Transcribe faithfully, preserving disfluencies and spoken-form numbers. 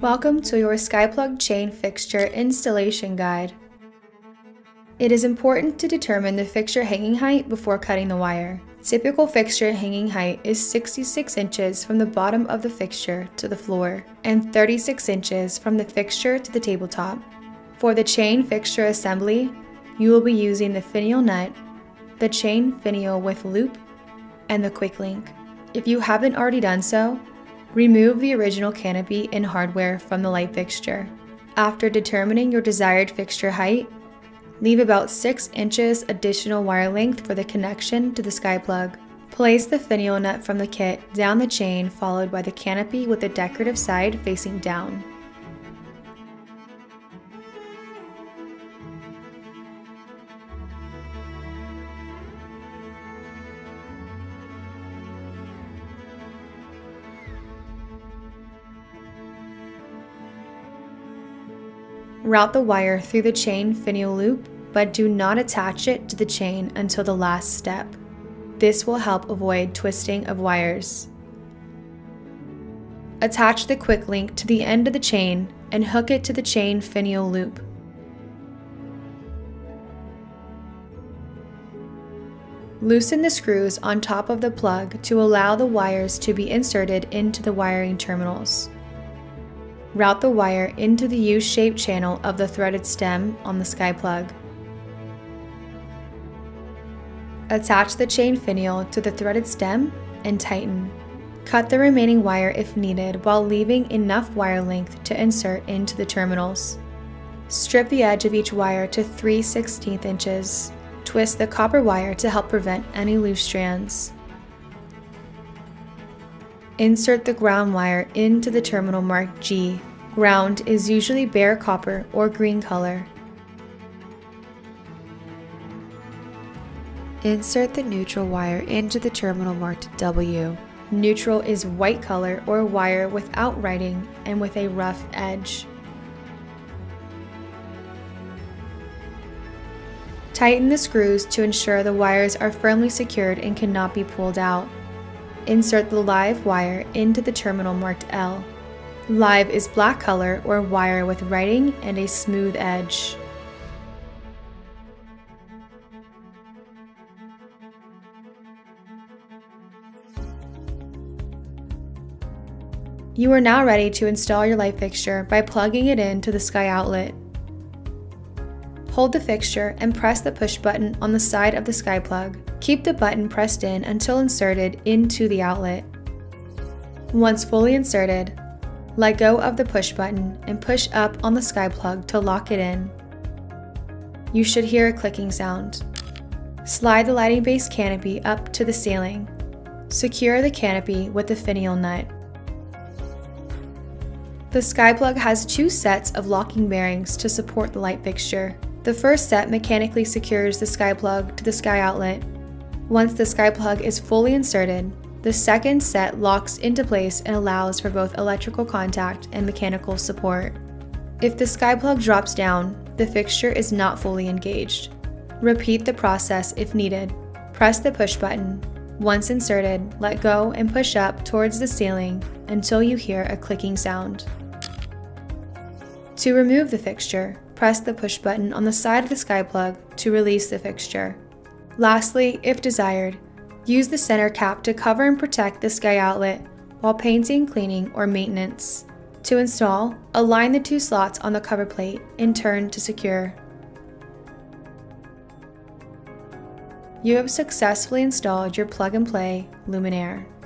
Welcome to your SkyPlug chain fixture installation guide. It is important to determine the fixture hanging height before cutting the wire. Typical fixture hanging height is sixty-six inches from the bottom of the fixture to the floor and thirty-six inches from the fixture to the tabletop. For the chain fixture assembly, you will be using the finial nut, the chain finial with loop, and the quick link. If you haven't already done so, remove the original canopy and hardware from the light fixture. After determining your desired fixture height, leave about six inches additional wire length for the connection to the SkyPlug. Place the finial nut from the kit down the chain followed by the canopy with the decorative side facing down. Route the wire through the chain finial loop, but do not attach it to the chain until the last step. This will help avoid twisting of wires. Attach the quick link to the end of the chain and hook it to the chain finial loop. Loosen the screws on top of the plug to allow the wires to be inserted into the wiring terminals. Route the wire into the U-shaped channel of the threaded stem on the SkyPlug. Attach the chain finial to the threaded stem and tighten. Cut the remaining wire if needed while leaving enough wire length to insert into the terminals. Strip the edge of each wire to three sixteenths inches. Twist the copper wire to help prevent any loose strands. Insert the ground wire into the terminal marked G. Ground is usually bare copper or green color. Insert the neutral wire into the terminal marked W. Neutral is white color or wire without writing and with a rough edge. Tighten the screws to ensure the wires are firmly secured and cannot be pulled out. Insert the live wire into the terminal marked L. Live is black color or wire with writing and a smooth edge. You are now ready to install your light fixture by plugging it into the Sky Outlet. Hold the fixture and press the push button on the side of the SkyPlug. Keep the button pressed in until inserted into the outlet. Once fully inserted, let go of the push button and push up on the SkyPlug to lock it in. You should hear a clicking sound. Slide the lighting base canopy up to the ceiling. Secure the canopy with the finial nut. The SkyPlug has two sets of locking bearings to support the light fixture. The first set mechanically secures the SkyPlug to the Sky Outlet. Once the SkyPlug is fully inserted, the second set locks into place and allows for both electrical contact and mechanical support. If the SkyPlug drops down, the fixture is not fully engaged. Repeat the process if needed. Press the push button. Once inserted, let go and push up towards the ceiling until you hear a clicking sound. To remove the fixture, press the push button on the side of the SkyPlug to release the fixture. Lastly, if desired, use the center cap to cover and protect the Sky Outlet while painting, cleaning, or maintenance. To install, align the two slots on the cover plate and turn to secure. You have successfully installed your plug-and-play luminaire.